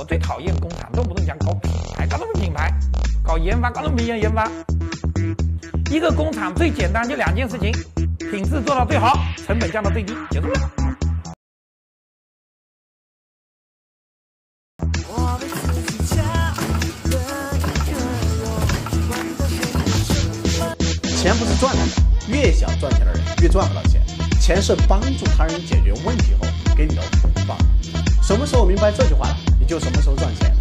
我最讨厌工厂动不动讲搞品牌，搞什么品牌，搞研发，搞什么研发。一个工厂最简单就两件事情：品质做到最好，成本降到最低，结束了。钱不是赚来的，越想赚钱的人越赚不到钱。钱是帮助他人解决问题后给你的回报。什么时候明白这句话了，你就什么时候赚钱。